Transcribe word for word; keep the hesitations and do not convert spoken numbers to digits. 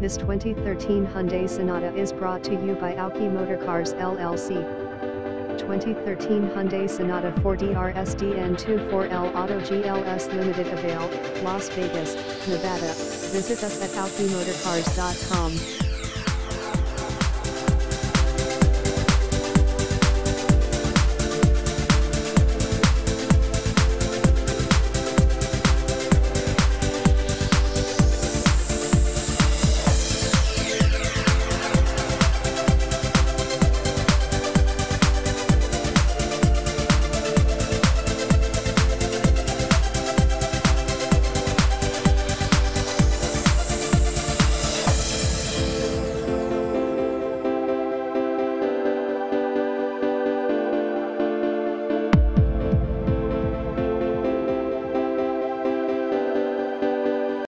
This twenty thirteen Hyundai Sonata is brought to you by Alki Motorcars L L C. twenty thirteen Hyundai Sonata four door S D N twenty-four L Auto G L S Limited avail, Las Vegas, Nevada. Visit us at alki motorcars dot com.